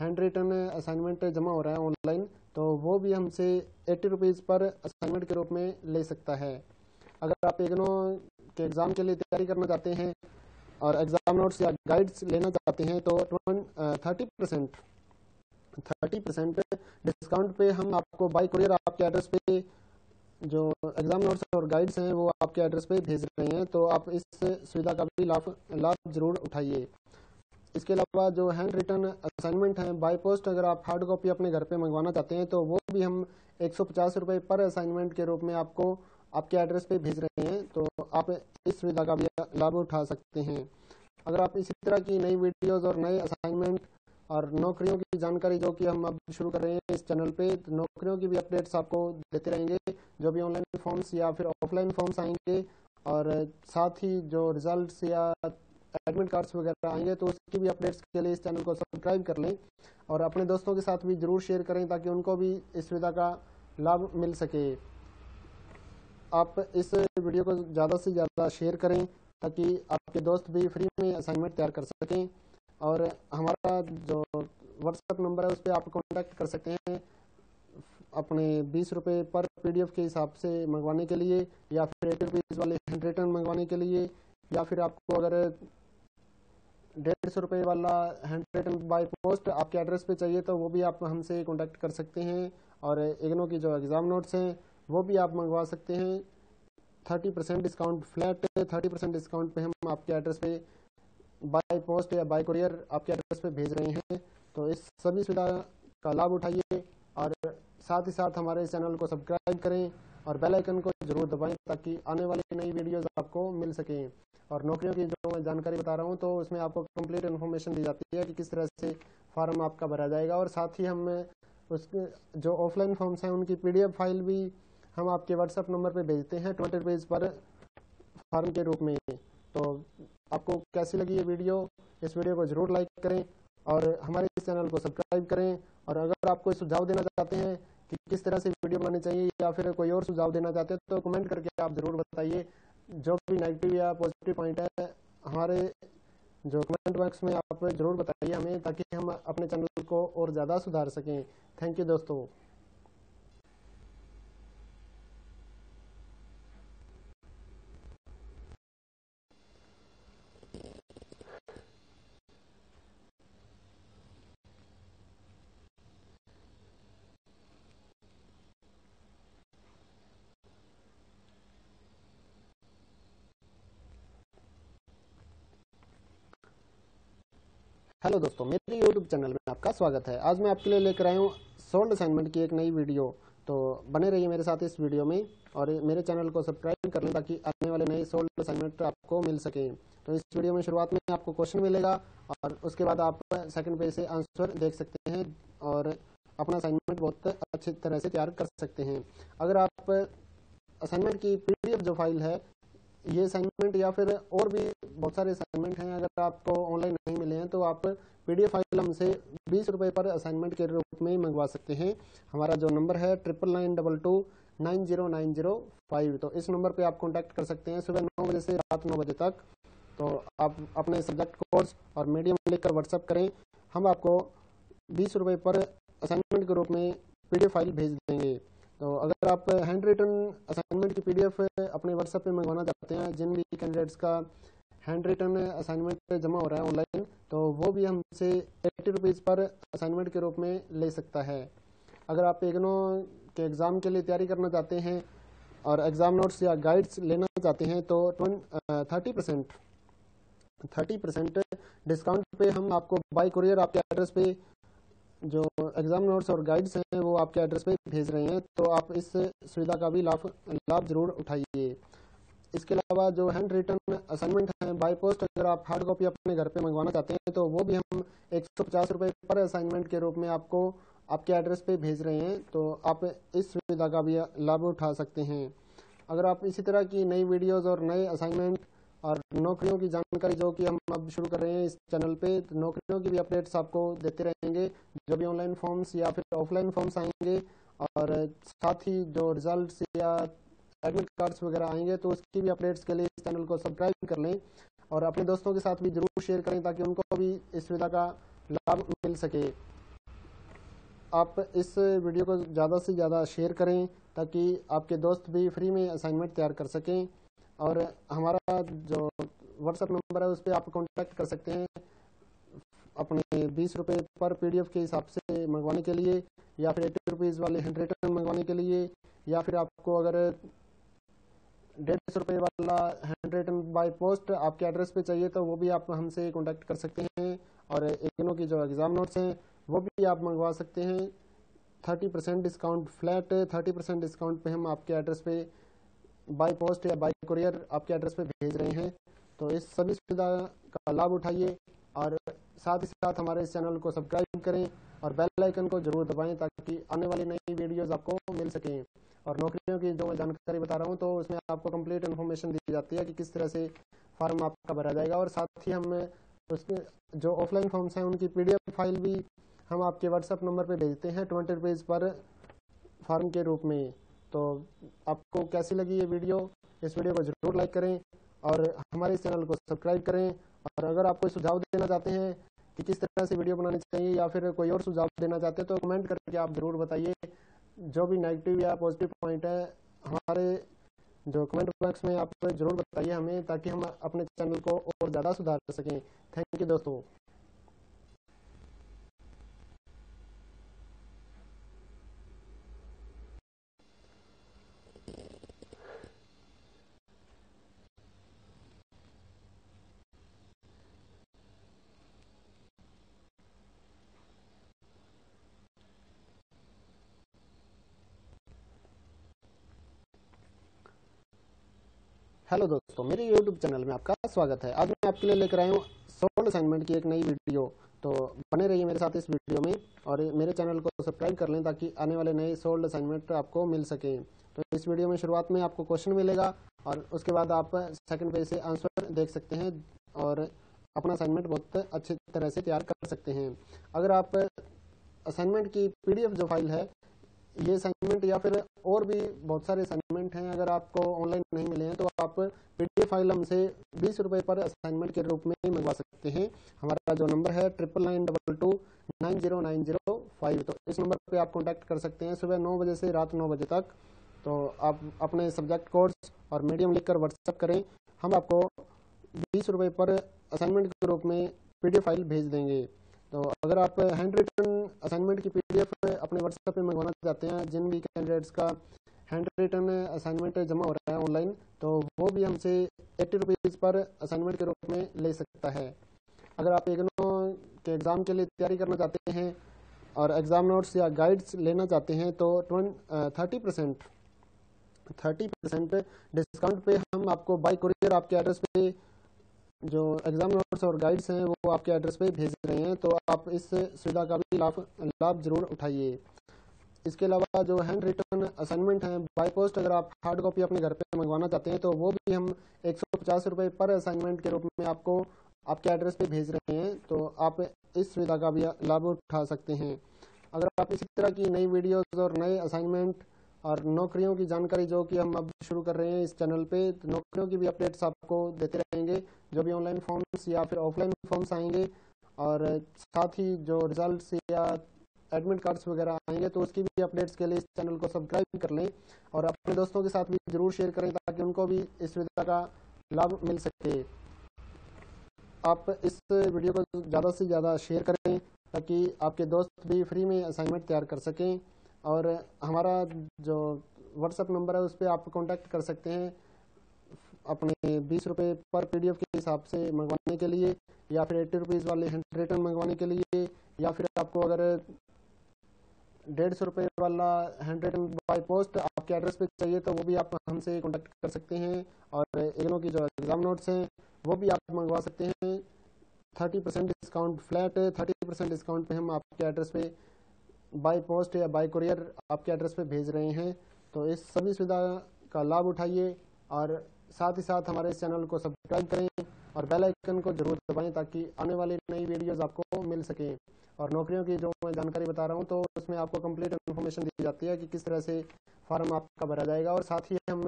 हैंड रिटन असाइनमेंट जमा हो रहा है ऑनलाइन, तो वो भी हमसे 80 रुपीज़ पर असाइनमेंट के रूप में ले सकता है। अगर आप IGNOU के एग्ज़ाम के लिए तैयारी करना चाहते हैं और एग्ज़ाम नोट्स या गाइड्स लेना चाहते हैं तो 30% डिस्काउंट पे हम आपको बाई कुरियर आपके एड्रेस पे जो एग्ज़ाम नोट्स और गाइड्स हैं वो आपके एड्रेस पे भेज रहे हैं। तो आप इस सुविधा का भी लाभ ज़रूर उठाइए। इसके अलावा जो हैंड रिटन असाइनमेंट हैं बाय पोस्ट, अगर आप हार्ड कॉपी अपने घर पे मंगवाना चाहते हैं तो वो भी हम 150 रुपये पर असाइनमेंट के रूप में आपको आपके एड्रेस पे भेज रहे हैं। तो आप इस सुविधा का भी लाभ उठा सकते हैं। अगर आप इसी तरह की नई वीडियोज़ और नए असाइनमेंट और नौकरियों की जानकारी जो कि हम अब शुरू कर रहे हैं इस चैनल पे, तो नौकरियों की भी अपडेट्स आपको देते रहेंगे, जो भी ऑनलाइन फॉर्म्स या फिर ऑफलाइन फॉर्म्स आएंगे और साथ ही जो रिजल्ट्स या एडमिट कार्ड्स वगैरह आएंगे, तो उसकी भी अपडेट्स के लिए इस चैनल को सब्सक्राइब कर लें और अपने दोस्तों के साथ भी ज़रूर शेयर करें ताकि उनको भी इस सुविधा का लाभ मिल सके। आप इस वीडियो को ज़्यादा से ज़्यादा शेयर करें ताकि आपके दोस्त भी फ्री में असाइनमेंट तैयार कर सकें। और हमारा जो व्हाट्सएप नंबर है उस पर आप कॉन्टैक्ट कर सकते हैं अपने 20 रुपये पर पीडीएफ के हिसाब से मंगवाने के लिए, या फिर 80 रुपीज़ वाले हैंड रिटन मंगवाने के लिए, या फिर आपको अगर 150 रुपये वाला हैंड रिटन बाय पोस्ट आपके एड्रेस पे चाहिए तो वो भी आप हमसे कॉन्टैक्ट कर सकते हैं। और IGNOU की जो एग्ज़ाम नोट्स हैं वो भी आप मंगवा सकते हैं 30% डिस्काउंट, फ्लैट 30% डिस्काउंट पे हम आपके एड्रेस पे बाय पोस्ट या बाय कुरियर आपके एड्रेस पे भेज रहे हैं। तो इस सभी सुविधा का लाभ उठाइए और साथ ही साथ हमारे चैनल को सब्सक्राइब करें और बेल आइकन को जरूर दबाएं ताकि आने वाली नई वीडियोज़ आपको मिल सकें। और नौकरियों की जो मैं जानकारी बता रहा हूँ तो उसमें आपको कंप्लीट इन्फॉर्मेशन दी जाती है कि किस तरह से फॉर्म आपका भरा जाएगा, और साथ ही हम उसके जो ऑफलाइन फॉर्म्स हैं उनकी पीडीएफ फाइल भी हम आपके व्हाट्सएप नंबर पे भेजते हैं 20 रुपीज़ पर फॉर्म के रूप में। तो आपको कैसी लगी ये वीडियो? इस वीडियो को ज़रूर लाइक करें और हमारे इस चैनल को सब्सक्राइब करें। और अगर आप कोई सुझाव देना चाहते हैं कि किस तरह से वीडियो बनानी चाहिए या फिर कोई और सुझाव देना चाहते हैं तो कमेंट करके आप ज़रूर बताइए। जो भी नेगेटिव या पॉजिटिव पॉइंट है हमारे जो कमेंट बॉक्स में आप ज़रूर बताइए हमें, ताकि हम अपने चैनल को और ज़्यादा सुधार सकें। थैंक यू दोस्तों। हेलो दोस्तों, मेरे YouTube चैनल में आपका स्वागत है। आज मैं आपके लिए लेकर आया हूँ सोल्ड असाइनमेंट की एक नई वीडियो। तो बने रहिए मेरे साथ इस वीडियो में और मेरे चैनल को सब्सक्राइब कर लें ताकि आने वाले नए सोल्ड असाइनमेंट आपको मिल सकें। तो इस वीडियो में शुरुआत में आपको क्वेश्चन मिलेगा और उसके बाद आप सेकंड पेज से आंसर देख सकते हैं और अपना असाइनमेंट बहुत अच्छी तरह से तैयार कर सकते हैं। अगर आप असाइनमेंट की पीडीएफ जो फाइल है, ये असाइनमेंट या फिर और भी बहुत सारे असाइनमेंट हैं, अगर आपको ऑनलाइन नहीं मिले हैं तो आप पीडीएफ फाइल हमसे 20 रुपये पर असाइनमेंट के रूप में मंगवा सकते हैं। हमारा जो नंबर है 9992290905, तो इस नंबर पे आप कॉन्टैक्ट कर सकते हैं सुबह 9 बजे से रात 9 बजे तक। तो आप अपने सब्जेक्ट कोड्स और मीडियम लिखकर व्हाट्सएप करें, हम आपको 20 रुपये पर असाइनमेंट के रूप में पीडीएफ फाइल भेज देंगे। तो अगर आप हैंड रिटन असाइनमेंट की पीडीएफ अपने व्हाट्सएप पे मंगवाना चाहते हैं, जिन भी कैंडिडेट्स का हैंड रिटन असाइनमेंट जमा हो रहा है ऑनलाइन, तो वो भी हमसे 80 रुपीज़ पर असाइनमेंट के रूप में ले सकता है। अगर आप IGNOU के एग्ज़ाम के लिए तैयारी करना चाहते हैं और एग्ज़ाम नोट्स या गाइड्स लेना चाहते हैं तो 30% डिस्काउंट पे हम आपको बाय कुरियर आपके एड्रेस पे जो एग्ज़ाम नोट्स और गाइड्स हैं वो आपके एड्रेस पे भेज रहे हैं, तो आप इस सुविधा का भी लाभ जरूर उठाइए। इसके अलावा जो हैंड रिटन असाइनमेंट हैं बाय पोस्ट, अगर आप हार्ड कॉपी अपने घर पे मंगवाना चाहते हैं तो वो भी हम 150 रुपये पर असाइनमेंट के रूप में आपको आपके एड्रेस पे भेज रहे हैं, तो आप इस सुविधा का भी लाभ उठा सकते हैं। अगर आप इसी तरह की नई वीडियोज़ और नए असाइनमेंट और नौकरियों की जानकारी जो कि हम अब शुरू कर रहे हैं इस चैनल पे, तो नौकरियों की भी अपडेट्स आपको देते रहेंगे, जो भी ऑनलाइन फॉर्म्स या फिर ऑफलाइन फॉर्म्स आएंगे और साथ ही जो रिजल्ट्स या एडमिट कार्ड्स वगैरह आएंगे, तो उसकी भी अपडेट्स के लिए इस चैनल को सब्सक्राइब कर लें और अपने दोस्तों के साथ भी जरूर शेयर करें ताकि उनको भी इस सुविधा का लाभ मिल सके। आप इस वीडियो को ज़्यादा से ज़्यादा शेयर करें ताकि आपके दोस्त भी फ्री में असाइनमेंट तैयार कर सकें। और हमारा जो व्हाट्सएप नंबर है उस पर आप कांटेक्ट कर सकते हैं अपने 20 रुपये पर पीडीएफ के हिसाब से मंगवाने के लिए, या फिर 80 रुपीज़ वाले हैंड रिटन मंगवाने के लिए, या फिर आपको अगर 150 रुपये वाला हैंड रिटन बाय पोस्ट आपके एड्रेस पे चाहिए तो वो भी आप हमसे कांटेक्ट कर सकते हैं। और IGNOU की जो एग्ज़ाम नोट्स हैं वो भी आप मंगवा सकते हैं। 30% डिस्काउंट फ्लैट 30% डिस्काउंट पे हम आपके एड्रेस पे बाय पोस्ट या बाय कुरियर आपके एड्रेस पे भेज रहे हैं, तो इस सभी सुविधा का लाभ उठाइए और साथ ही साथ हमारे इस चैनल को सब्सक्राइब करें और बेल आइकन को जरूर दबाएं ताकि आने वाली नई वीडियोस आपको मिल सकें। और नौकरियों की जो मैं जानकारी बता रहा हूँ तो उसमें आपको कंप्लीट इन्फॉर्मेशन दी जाती है कि किस तरह से फॉर्म आपका भरा जाएगा, और साथ ही हम उसमें जो ऑफलाइन फॉर्म्स हैं उनकी PDF फाइल भी हम आपके व्हाट्सएप नंबर पे भेजते हैं 20 रुपीज़ पर फॉर्म के रूप में। तो आपको कैसी लगी ये वीडियो? इस वीडियो को जरूर लाइक करें और हमारे इस चैनल को सब्सक्राइब करें। और अगर आप कोई सुझाव देना चाहते हैं कि किस तरह से वीडियो बनानी चाहिए या फिर कोई और सुझाव देना चाहते हैं तो कमेंट करके आप ज़रूर बताइए। जो भी नेगेटिव या पॉजिटिव पॉइंट है हमारे जो कमेंट बॉक्स में आप ज़रूर बताइए हमें, ताकि हम अपने चैनल को और ज़्यादा सुधार सकें। थैंक यू दोस्तों। हेलो दोस्तों, मेरे YouTube चैनल में आपका स्वागत है। आज मैं आपके लिए लेकर आया हूँ सोल्ड असाइनमेंट की एक नई वीडियो, तो बने रहिए मेरे साथ इस वीडियो में और मेरे चैनल को सब्सक्राइब कर लें ताकि आने वाले नए सोल्ड असाइनमेंट आपको मिल सकें। तो इस वीडियो में शुरुआत में आपको क्वेश्चन मिलेगा और उसके बाद आप सेकंड पेज से आंसर देख सकते हैं और अपना असाइनमेंट बहुत अच्छी तरह से तैयार कर सकते हैं। अगर आप असाइनमेंट की PDF जो फाइल है, ये असाइनमेंट या फिर और भी बहुत सारे असाइनमेंट हैं, अगर आपको ऑनलाइन नहीं मिले हैं तो आप PDF फाइल हमसे 20 रुपये पर असाइनमेंट के रूप में मंगवा सकते हैं। हमारा जो नंबर है 9992290905, तो इस नंबर पे आप कांटेक्ट कर सकते हैं सुबह 9 बजे से रात 9 बजे तक। तो आप अपने सब्जेक्ट कोड्स और मीडियम लिखकर व्हाट्सएप करें, हम आपको 20 रुपये पर असाइनमेंट के रूप में PDF फाइल भेज देंगे। तो अगर आप हैंड रिटन असाइनमेंट की PDF अपने व्हाट्सएप पे मंगवाना चाहते हैं, जिन भी कैंडिडेट्स का हैंड रिटन असाइनमेंट जमा हो रहा है ऑनलाइन, तो वो भी हमसे 80 रुपीज़ पर असाइनमेंट के रूप में ले सकता है। अगर आप IGNOU के एग्ज़ाम के लिए तैयारी करना चाहते हैं और एग्ज़ाम नोट्स या गाइड्स लेना चाहते हैं तो 30% डिस्काउंट पे हम आपको बाय कुरियर आपके एड्रेस पे जो एग्ज़ाम नोट्स और गाइड्स हैं वो आपके एड्रेस पे भेज रहे हैं, तो आप इस सुविधा का भी लाभ जरूर उठाइए। इसके अलावा जो हैंड रिटन असाइनमेंट हैं बाय पोस्ट, अगर आप हार्ड कॉपी अपने घर पे मंगवाना चाहते हैं तो वो भी हम 150 रुपये पर असाइनमेंट के रूप में आपको आपके एड्रेस पे भेज रहे हैं, तो आप इस सुविधा का भी लाभ उठा सकते हैं। अगर आप इसी तरह की नई वीडियोज़ और नए असाइनमेंट और नौकरियों की जानकारी जो कि हम अब शुरू कर रहे हैं इस चैनल पे, तो नौकरियों की भी अपडेट्स आपको देते रहेंगे, जो भी ऑनलाइन फॉर्म्स या फिर ऑफलाइन फॉर्म्स आएंगे और साथ ही जो रिजल्ट्स या एडमिट कार्ड्स वगैरह आएंगे, तो उसकी भी अपडेट्स के लिए इस चैनल को सब्सक्राइब कर लें और अपने दोस्तों के साथ भी जरूर शेयर करें ताकि उनको भी इस सुविधा का लाभ मिल सके। आप इस वीडियो को ज़्यादा से ज़्यादा शेयर करें ताकि आपके दोस्त भी फ्री में असाइनमेंट तैयार कर सकें। और हमारा जो व्हाट्सएप नंबर है उस पर आप कांटेक्ट कर सकते हैं अपने 20 रुपये पर PDF के हिसाब से मंगवाने के लिए, या फिर 80 रुपीज़ वाले हैंड रिटन मंगवाने के लिए, या फिर आपको अगर 150 रुपये वाला 100 बाई पोस्ट आपके एड्रेस पे चाहिए तो वो भी आप हमसे कॉन्टेक्ट कर सकते हैं। और इग्नो की जो एग्जाम नोट्स हैं वो भी आप मंगवा सकते हैं। 30% डिस्काउंट फ्लैट, 30% डिस्काउंट पे हम आपके एड्रेस पे बाई पोस्ट या बाई कुरियर आपके एड्रेस पे भेज रहे हैं। तो इस सभी सुविधा का लाभ उठाइए और साथ ही साथ हमारे इस चैनल को सब्सक्राइब करें और बेल आइकन को जरूर दबाएं ताकि आने वाली नई वीडियोस आपको मिल सके। और नौकरियों की जो मैं जानकारी बता रहा हूँ तो उसमें आपको कंप्लीट इन्फॉर्मेशन दी जाती है कि किस तरह से फॉर्म आपका भरा जाएगा। और साथ ही हम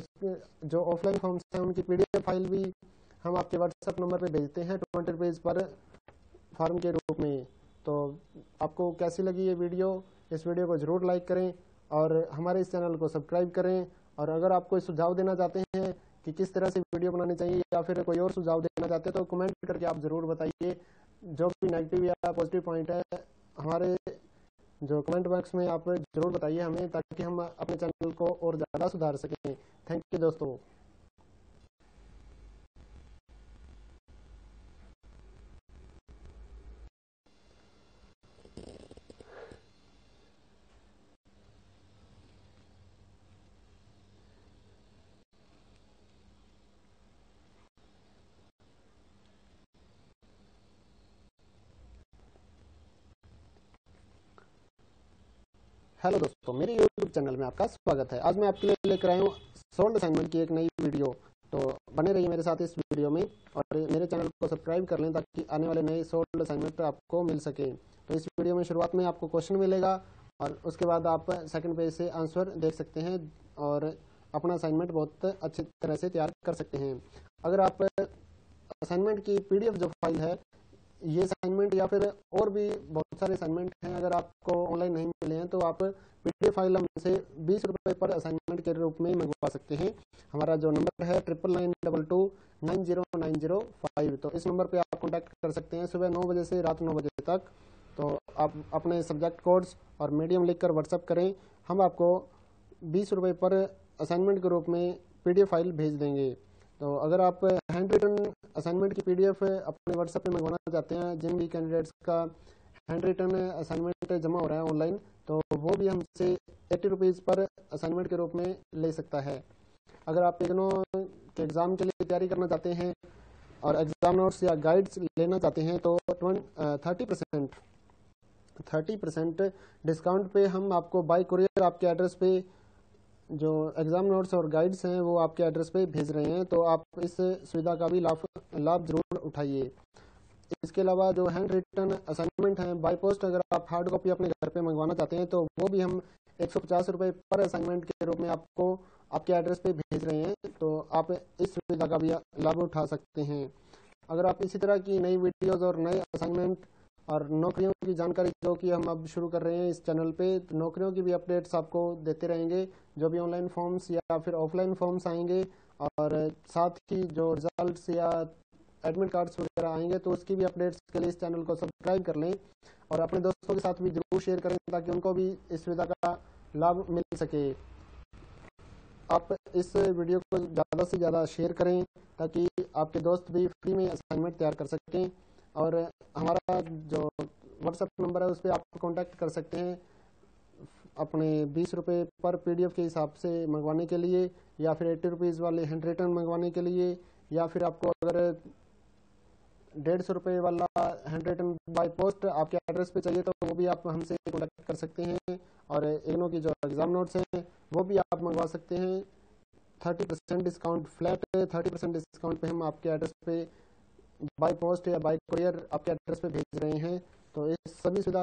उसके जो ऑफलाइन फॉर्म्स हैं उनकी PDF फाइल भी हम आपके WhatsApp नंबर पे भेजते हैं 20 पेज पर फॉर्म के रूप में। तो आपको कैसी लगी ये वीडियो, इस वीडियो को जरूर लाइक करें और हमारे इस चैनल को सब्सक्राइब करें। और अगर आप कोई सुझाव देना चाहते हैं कि किस तरह से वीडियो बनानी चाहिए या फिर कोई और सुझाव देना चाहते हैं तो कमेंट करके आप ज़रूर बताइए। जो भी नेगेटिव या पॉजिटिव पॉइंट है हमारे जो कमेंट बॉक्स में आप जरूर बताइए हमें, ताकि हम अपने चैनल को और ज़्यादा सुधार सकें। थैंक यू दोस्तों। हेलो दोस्तों, मेरे YouTube चैनल में आपका स्वागत है। आज मैं आपके लिए लेकर आया हूँ सोल्ड असाइनमेंट की एक नई वीडियो। तो बने रहिए मेरे साथ इस वीडियो में और मेरे चैनल को सब्सक्राइब कर लें ताकि आने वाले नए सोल्ड असाइनमेंट आपको मिल सके। तो इस वीडियो में शुरुआत में आपको क्वेश्चन मिलेगा और उसके बाद आप सेकंड पेज से आंसर देख सकते हैं और अपना असाइनमेंट बहुत अच्छी तरह से तैयार कर सकते हैं। अगर आप असाइनमेंट की PDF जो फाइल है, ये असाइनमेंट या फिर और भी बहुत सारे असाइनमेंट हैं, अगर आपको ऑनलाइन नहीं मिले हैं तो आप PDF फाइल हमसे 20 रुपये पर असाइनमेंट के रूप में मंगवा सकते हैं। हमारा जो नंबर है 9992290905। तो इस नंबर पे आप कॉन्टैक्ट कर सकते हैं सुबह 9 बजे से रात 9 बजे तक। तो आप अपने सब्जेक्ट कोड्स और मीडियम लिखकर व्हाट्सअप करें, हम आपको 20 रुपये पर असाइनमेंट के रूप में PDF फाइल भेज देंगे। तो अगर आप हैंड रिटन असाइनमेंट की PDF अपने WhatsApp पे मंगवाना चाहते हैं, जिन भी कैंडिडेट्स का हैंड रिटन असाइनमेंट जमा हो रहा है ऑनलाइन, तो वो भी हमसे 80 रुपीज़ पर असाइनमेंट के रूप में ले सकता है। अगर आप IGNOU के एग्ज़ाम के लिए तैयारी करना चाहते हैं और एग्ज़ाम नोट्स या गाइड्स लेना चाहते हैं तो 30% डिस्काउंट पे हम आपको बाई कुरियर आपके एड्रेस पे जो एग्ज़ाम नोट्स और गाइड्स हैं वो आपके एड्रेस पे भेज रहे हैं। तो आप इस सुविधा का भी लाभ जरूर उठाइए। इसके अलावा जो हैंड रिटन असाइनमेंट हैं बाई पोस्ट, अगर आप हार्ड कॉपी अपने घर पे मंगवाना चाहते हैं तो वो भी हम 150 रुपये पर असाइनमेंट के रूप में आपको आपके एड्रेस पे भेज रहे हैं। तो आप इस सुविधा का भी लाभ उठा सकते हैं। अगर आप इसी तरह की नई वीडियोज़ और नए असाइनमेंट और नौकरियों की जानकारी जो कि हम अब शुरू कर रहे हैं इस चैनल पे, तो नौकरियों की भी अपडेट्स आपको देते रहेंगे। जो भी ऑनलाइन फॉर्म्स या फिर ऑफलाइन फॉर्म्स आएंगे और साथ ही जो रिजल्ट्स या एडमिट कार्ड्स वगैरह आएंगे तो उसकी भी अपडेट्स के लिए इस चैनल को सब्सक्राइब कर लें और अपने दोस्तों के साथ भी जरूर शेयर करें ताकि उनको भी इस सुविधा का लाभ मिल सके। आप इस वीडियो को ज़्यादा से ज़्यादा शेयर करें ताकि आपके दोस्त भी फ्री में असाइनमेंट तैयार कर सकें। और हमारा जो WhatsApp नंबर है उस पर आप कॉन्टैक्ट कर सकते हैं अपने 20 रुपये पर PDF के हिसाब से मंगवाने के लिए, या फिर 80 रुपीज़ वाले हैंड रिटन मंगवाने के लिए, या फिर आपको अगर 150 रुपये वाला हैंड रिटन बाई पोस्ट आपके एड्रेस पे चाहिए तो वो भी आप हमसे कॉन्टैक्ट कर सकते हैं। और IGNOU की जो एग्ज़ाम नोट्स हैं वो भी आप मंगवा सकते हैं। 30% डिस्काउंट फ्लैट, 30% डिस्काउंट पे हम आपके एड्रेस पे बाई पोस्ट या बाई कुरियर आपके एड्रेस पे भेज रहे हैं। तो इस सभी सुविधा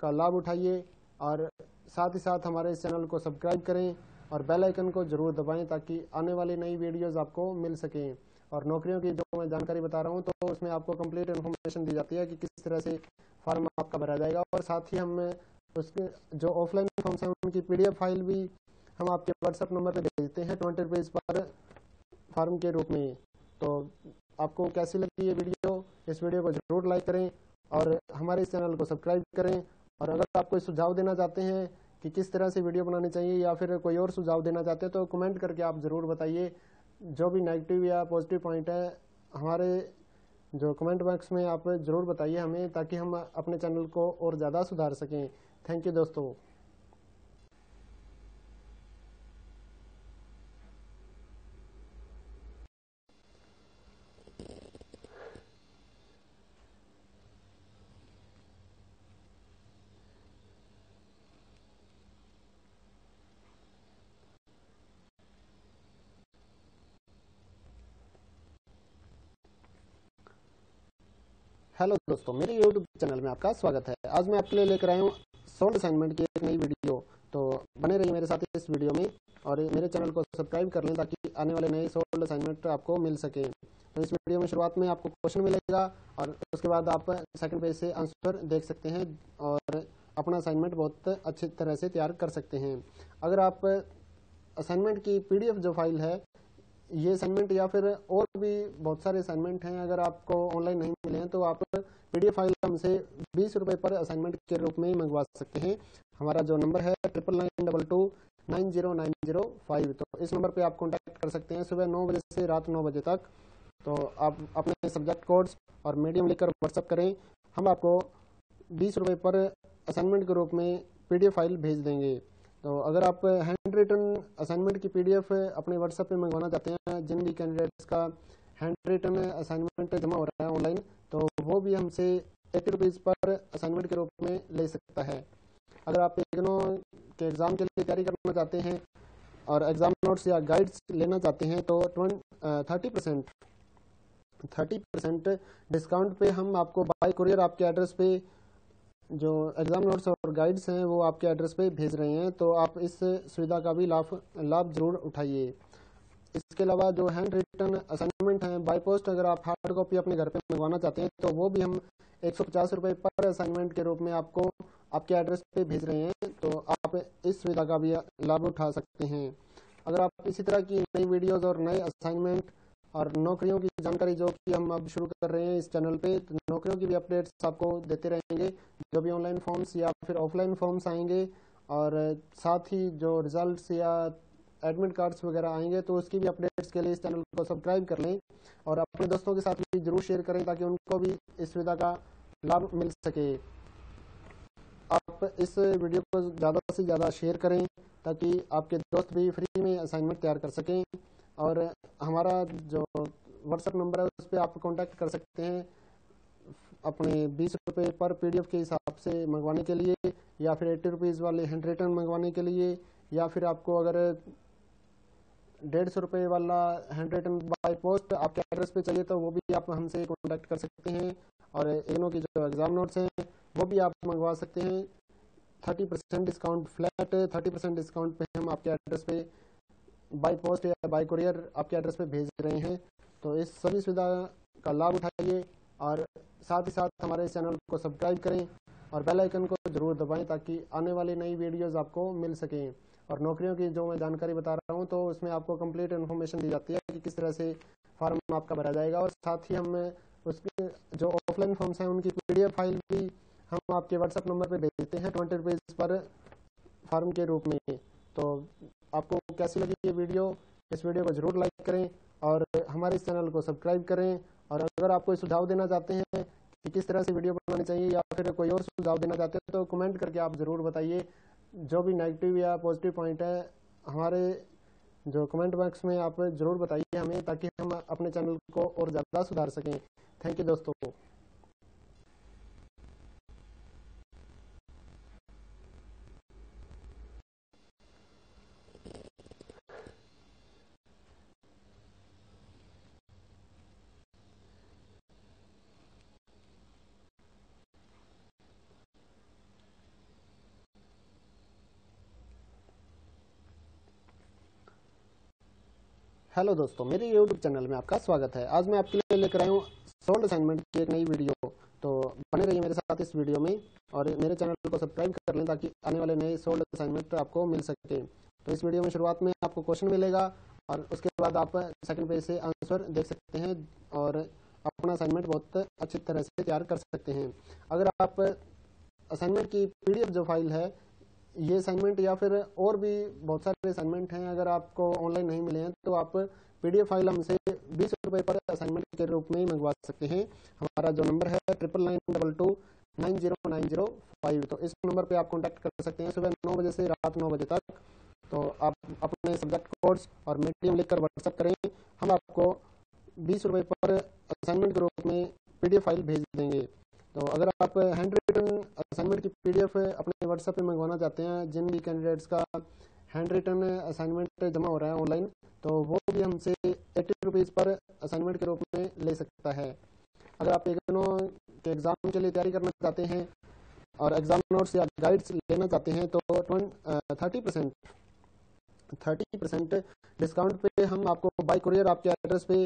का लाभ उठाइए और साथ ही साथ हमारे इस चैनल को सब्सक्राइब करें और बेल आइकन को जरूर दबाएं ताकि आने वाली नई वीडियोस आपको मिल सकें। और नौकरियों की जो मैं जानकारी बता रहा हूँ तो उसमें आपको कंप्लीट इन्फॉर्मेशन दी जाती है कि किस तरह से फॉर्म आपका भरा जाएगा। और साथ ही हम उसके जो ऑफलाइन फॉर्म्स हैं उनकी PDF फाइल भी हम आपके WhatsApp नंबर पर भेजते हैं 20 पेज पर फॉर्म के रूप में। तो आपको कैसी लगी ये वीडियो, इस वीडियो को जरूर लाइक करें और हमारे इस चैनल को सब्सक्राइब करें। और अगर आप कोई सुझाव देना चाहते हैं कि किस तरह से वीडियो बनानी चाहिए या फिर कोई और सुझाव देना चाहते हैं तो कमेंट करके आप ज़रूर बताइए। जो भी नेगेटिव या पॉजिटिव पॉइंट है हमारे जो कमेंट बॉक्स में आप ज़रूर बताइए हमें, ताकि हम अपने चैनल को और ज़्यादा सुधार सकें। थैंक यू दोस्तों। हेलो दोस्तों, मेरे YouTube चैनल में आपका स्वागत है। आज मैं आपके लिए लेकर आया हूँ सोल्ड असाइनमेंट की एक नई वीडियो, तो बने रहिए मेरे साथ इस वीडियो में और मेरे चैनल को सब्सक्राइब कर लें ताकि आने वाले नए सोल्ड असाइनमेंट आपको मिल सके। तो इस वीडियो में शुरुआत में आपको क्वेश्चन मिलेगा और उसके बाद आप सेकंड पेज से आंसर देख सकते हैं और अपना असाइनमेंट बहुत अच्छी तरह से तैयार कर सकते हैं। अगर आप असाइनमेंट की PDF जो फाइल है, ये असाइनमेंट या फिर और भी बहुत सारे असाइनमेंट हैं, अगर आपको ऑनलाइन नहीं मिले हैं तो आप PDF फाइल हमसे 20 रुपये पर असाइनमेंट के रूप में मंगवा सकते हैं। हमारा जो नंबर है 9992290905, तो इस नंबर पे आप कांटेक्ट कर सकते हैं सुबह 9 बजे से रात 9 बजे तक। तो आप अपने सब्जेक्ट कोड्स और मीडियम लेकर व्हाट्सअप करें, हम आपको 20 रुपये पर असाइनमेंट के रूप में PDF फाइल भेज देंगे। तो अगर आप हैंड रिटन असाइनमेंट की PDF अपने व्हाट्सएप पे मंगवाना चाहते हैं, जिन भी कैंडिडेट्स का हैंड रिटन असाइनमेंट जमा हो रहा है ऑनलाइन, तो वो भी हमसे 80 रुपये पर असाइनमेंट के रूप में ले सकता है। अगर आप IGNOU के एग्ज़ाम के लिए तैयारी करना चाहते हैं और एग्ज़ाम नोट्स या गाइड्स लेना चाहते हैं तो 30% डिस्काउंट पे हम आपको बाई कुरियर आपके एड्रेस पे जो एग्ज़ाम नोट्स और गाइड्स हैं वो आपके एड्रेस पे भेज रहे हैं, तो आप इस सुविधा का भी लाभ जरूर उठाइए। इसके अलावा जो हैंड रिटन असाइनमेंट हैं बाय पोस्ट, अगर आप हार्ड कॉपी अपने घर पे मंगवाना चाहते हैं तो वो भी हम 150 रुपये पर असाइनमेंट के रूप में आपको आपके एड्रेस पे भेज रहे हैं, तो आप इस सुविधा का भी लाभ उठा सकते हैं। अगर आप इसी तरह की नई वीडियोज़ और नए असाइनमेंट और नौकरियों की जानकारी जो कि हम अब शुरू कर रहे हैं इस चैनल पे, तो नौकरियों की भी अपडेट्स आपको देते रहेंगे, जो भी ऑनलाइन फॉर्म्स या फिर ऑफलाइन फॉर्म्स आएंगे और साथ ही जो रिजल्ट्स या एडमिट कार्ड्स वगैरह आएंगे, तो उसकी भी अपडेट्स के लिए इस चैनल को सब्सक्राइब कर लें और अपने दोस्तों के साथ भी जरूर शेयर करें ताकि उनको भी इस सुविधा का लाभ मिल सके। आप इस वीडियो को ज़्यादा से ज़्यादा शेयर करें ताकि आपके दोस्त भी फ्री में असाइनमेंट तैयार कर सकें। और हमारा जो व्हाट्सएप नंबर है उस पर आप कांटेक्ट कर सकते हैं अपने 20 रुपये पर PDF के हिसाब से मंगवाने के लिए, या फिर 80 रुपये वाले हैंड रिटन मंगवाने के लिए, या फिर आपको अगर 150 रुपये वाला हैंड रिटन बाय पोस्ट आपके एड्रेस पे चाहिए तो वो भी आप हमसे कांटेक्ट कर सकते हैं। और IGNOU की जो एग्ज़ाम नोट्स हैं वो भी आप मंगवा सकते हैं 30% डिस्काउंट, फ्लैट 30% डिस्काउंट पर हम आपके एड्रेस पे बाय पोस्ट या बाय कुरियर आपके एड्रेस पे भेज रहे हैं। तो इस सभी सुविधा का लाभ उठाइए और साथ ही साथ हमारे चैनल को सब्सक्राइब करें और बेल आइकन को जरूर दबाएं ताकि आने वाली नई वीडियोस आपको मिल सकें। और नौकरियों की जो मैं जानकारी बता रहा हूं तो उसमें आपको कंप्लीट इन्फॉर्मेशन दी जाती है कि किस तरह से फॉर्म आपका भरा जाएगा, और साथ ही हम उसके जो ऑफलाइन फॉर्म्स हैं उनकी PDF फाइल भी हम आपके व्हाट्सएप नंबर पर भेजते हैं 20 रुपये पर फॉर्म के रूप में। तो आपको कैसी लगी ये वीडियो, इस वीडियो को जरूर लाइक करें और हमारे इस चैनल को सब्सक्राइब करें। और अगर आप कोई सुझाव देना चाहते हैं कि किस तरह से वीडियो बनानी चाहिए या फिर कोई और सुझाव देना चाहते हैं तो कमेंट करके आप ज़रूर बताइए। जो भी नेगेटिव या पॉजिटिव पॉइंट है हमारे जो कमेंट बॉक्स में आप ज़रूर बताइए हमें, ताकि हम अपने चैनल को और ज़्यादा सुधार सकें। थैंक यू दोस्तों। हेलो दोस्तों, मेरे YouTube चैनल में आपका स्वागत है। आज मैं आपके लिए लेकर आया हूँ सोल्ड असाइनमेंट की एक नई वीडियो, तो बने रहिए मेरे साथ इस वीडियो में और मेरे चैनल को सब्सक्राइब कर लें ताकि आने वाले नए सोल्ड असाइनमेंट आपको मिल सके। तो इस वीडियो में शुरुआत में आपको क्वेश्चन मिलेगा और उसके बाद आप सेकंड पेज से आंसर देख सकते हैं और अपना असाइनमेंट बहुत अच्छी तरह से तैयार कर सकते हैं। अगर आप असाइनमेंट की PDF जो फाइल है, ये असाइनमेंट या फिर और भी बहुत सारे असाइनमेंट हैं, अगर आपको ऑनलाइन नहीं मिले हैं तो आप PDF फाइल हमसे 20 रुपये पर असाइनमेंट के रूप में मंगवा सकते हैं। हमारा जो नंबर है 9992 90905। तो इस नंबर पे आप कांटेक्ट कर सकते हैं सुबह 9 बजे से रात 9 बजे तक। तो आप अपने सब्जेक्ट कोड्स और मीडियम लिखकर व्हाट्सएप करें, हम आपको 20 रुपये पर असाइनमेंट के रूप में पीडीएफ फाइल भेज देंगे। तो अगर आप हैंड रिटन असाइनमेंट की पीडीएफ अपने व्हाट्सएप पे मंगवाना चाहते हैं, जिन भी कैंडिडेट्स का हैंड रिटन असाइनमेंट जमा हो रहा है ऑनलाइन, तो वो भी हमसे 80 रुपये पर असाइनमेंट के रूप में ले सकता है। अगर आप IGNOU के एग्ज़ाम के लिए तैयारी करना चाहते हैं और एग्ज़ाम नोट्स या गाइड्स लेना चाहते हैं, तो 30% डिस्काउंट पे हम आपको बाय कुरियर आपके एड्रेस पे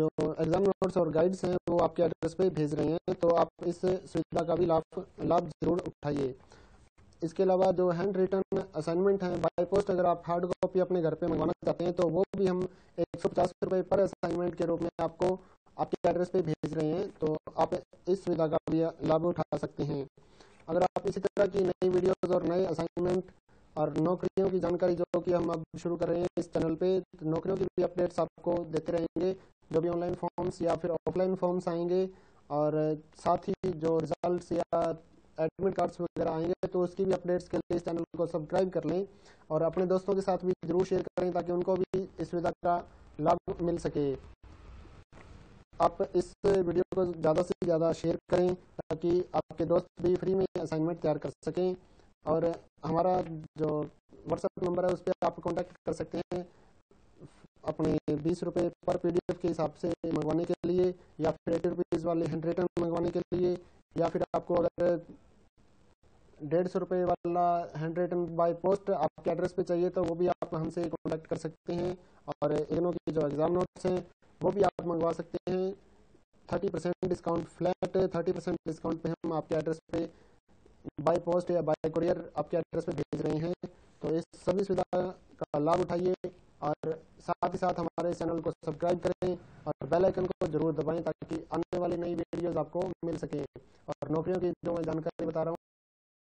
जो एग्ज़ाम नोट्स और गाइड्स हैं वो आपके एड्रेस पे भेज रहे हैं। तो आप इस सुविधा का भी लाभ ज़रूर उठाइए। इसके अलावा जो हैंड रिटन असाइनमेंट हैं बाय पोस्ट, अगर आप हार्ड कॉपी अपने घर पे मंगवाना चाहते हैं, तो वो भी हम 150 रुपये पर असाइनमेंट के रूप में आपको आपके एड्रेस पे भेज रहे हैं। तो आप इस सुविधा का भी लाभ उठा सकते हैं। अगर आप इसी तरह की नई वीडियोस और नए असाइनमेंट और नौकरियों की जानकारी जो कि हम अब शुरू कर रहे हैं इस चैनल पे, तो नौकरियों की भी अपडेट्स आपको देते रहेंगे, जो भी ऑनलाइन फॉर्म्स या फिर ऑफलाइन फॉर्म्स आएंगे, और साथ ही जो रिजल्ट या एडमिट कार्ड्स वगैरह आएंगे, तो उसकी भी अपडेट्स के लिए इस चैनल को सब्सक्राइब कर लें और अपने दोस्तों के साथ भी जरूर शेयर करें ताकि उनको भी इस सुविधा का लाभ मिल सके। आप इस वीडियो को ज़्यादा से ज़्यादा शेयर करें ताकि आपके दोस्त भी फ्री में असाइनमेंट तैयार कर सकें। और हमारा जो व्हाट्सएप नंबर है उस पर आप कांटेक्ट कर सकते हैं अपने 20 रुपये पर पीडीएफ के हिसाब से मंगवाने के लिए, या फिर 80 रुपये वाले हैंड रिटन मंगवाने के लिए, या फिर आपको अगर 150 रुपये वाला हैंड रिटन बाय पोस्ट आपके एड्रेस पे चाहिए, तो वो भी आप हमसे कांटेक्ट कर सकते हैं। और IGNOU की जो एग्ज़ाम नोट्स हैं वो भी आप मंगवा सकते हैं। 30% डिस्काउंट, फ्लैट 30% डिस्काउंट पे हम आपके एड्रेस पे बाय पोस्ट या बाय कुरियर आपके एड्रेस पे भेज रहे हैं। तो इस सभी सुविधा का लाभ उठाइए और साथ ही साथ हमारे चैनल को सब्सक्राइब करें और बेल आइकन को जरूर दबाएं ताकि आने वाली नई वीडियोस आपको मिल सके। और नौकरियों की जो मैं जानकारी बता रहा हूँ